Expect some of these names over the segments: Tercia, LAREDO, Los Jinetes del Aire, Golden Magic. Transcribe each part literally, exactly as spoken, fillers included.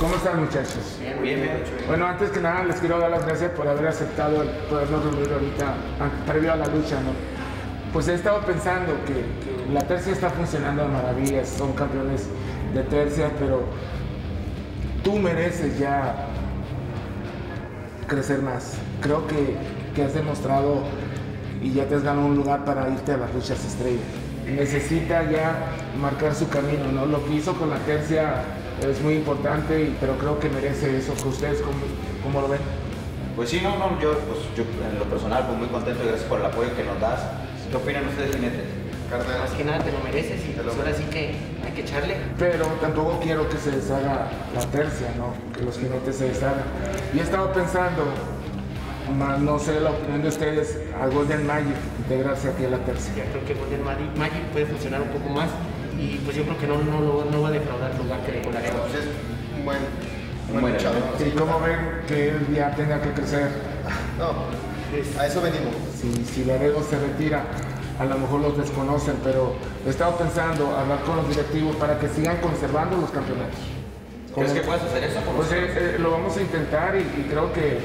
¿Cómo están, muchachos? Bien, bien, bien. Bueno, antes que nada les quiero dar las gracias por haber aceptado el podernos reunir ahorita, previo a la lucha, ¿no? Pues he estado pensando que, que la tercia está funcionando de maravillas, son campeones de tercia, pero tú mereces ya crecer más. Creo que, que has demostrado y ya te has ganado un lugar para irte a las luchas estrellas. Necesita ya marcar su camino, ¿no? Lo que hizo con la tercia es muy importante, pero creo que merece eso. ¿Ustedes cómo, cómo lo ven? Pues sí, no, no, yo, pues, yo en lo personal pues muy contento y gracias por el apoyo que nos das. ¿Qué opinan ustedes, jinetes? Más que nada te lo mereces y te lo... ahora sí que hay que echarle. Pero tampoco quiero que se deshaga la tercia, ¿no? Que los jinetes se deshagan. Y he estado pensando, no sé la opinión de ustedes, a Golden Magic integrarse aquí a la tercia. Yo creo que Golden Magic puede funcionar un poco más y pues yo creo que no, no, no va a defraudar el lugar que le colaboremos. Pues es un buen, un buen luchador. ¿Y cómo ven que él ya tenga que crecer? No, a eso venimos. Si, si Laredo se retira, a lo mejor los desconocen, pero he estado pensando hablar con los directivos para que sigan conservando los campeonatos. ¿Crees que puedes hacer eso? Pues eh, eh, lo vamos a intentar y, y creo que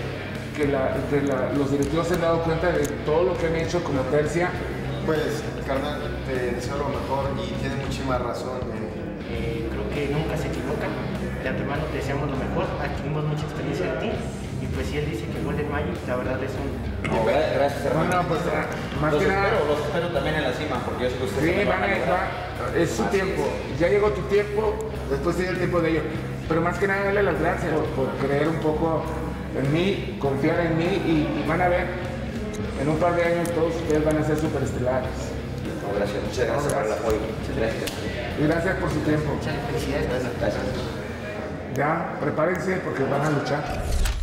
que, la, que la, los directivos se han dado cuenta de todo lo que han hecho como tercia. Pues, carnal, te deseo lo mejor y tienes muchísima razón. Eh, creo que nunca se equivocan. De antemano te deseamos lo mejor, adquirimos mucha experiencia de ti. Y pues si él dice que el gol de mayo, la verdad es un... No, gracias, hermano. Bueno, pues, más los que nada... Espero, los espero también en la cima, porque yo sé que ustedes... Sí, van a estar... Es su Así tiempo. Es. Ya llegó tu tiempo, después sigue el tiempo de ellos. Pero más que nada, darle las gracias por, por creer un poco en mí, confiar en mí y, y van a ver, en un par de años todos ustedes van a ser superestelares. No, gracias, muchas gracias por el apoyo. Muchas gracias. Y gracias por su tiempo. Muchas felicidades. Gracias. Ya, prepárense porque van a luchar.